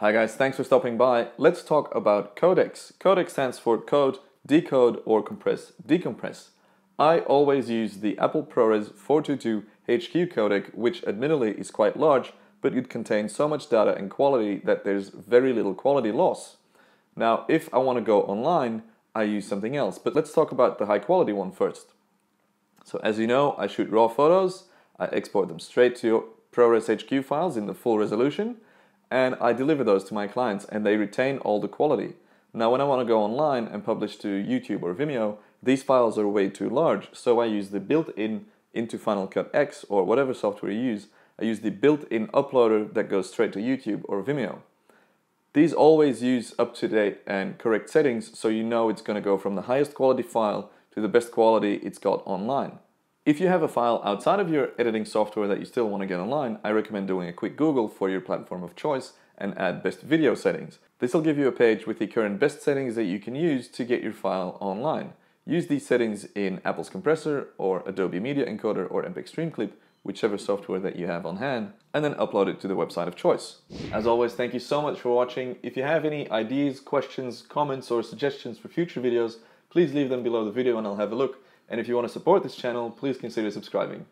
Hi guys, thanks for stopping by. Let's talk about codecs. Codec stands for code, decode, or compress, decompress. I always use the Apple ProRes 422 HQ codec, which admittedly is quite large, but it contains so much data and quality that there's very little quality loss. Now, if I want to go online, I use something else, but let's talk about the high quality one first. So as you know, I shoot raw photos, I export them straight to ProRes HQ files in the full resolution, and I deliver those to my clients and they retain all the quality. Now when I want to go online and publish to YouTube or Vimeo, these files are way too large, so I use the built-in into Final Cut X or whatever software you use. I use the built-in uploader that goes straight to YouTube or Vimeo. These always use up-to-date and correct settings, so you know it's going to go from the highest quality file to the best quality it's got online. If you have a file outside of your editing software that you still want to get online, I recommend doing a quick Google for your platform of choice and add best video settings. This will give you a page with the current best settings that you can use to get your file online. Use these settings in Apple's compressor or Adobe Media Encoder or MPEG Stream Clip, whichever software that you have on hand, and then upload it to the website of choice. As always, thank you so much for watching. If you have any ideas, questions, comments, or suggestions for future videos, please leave them below the video and I'll have a look. And if you want to support this channel, please consider subscribing.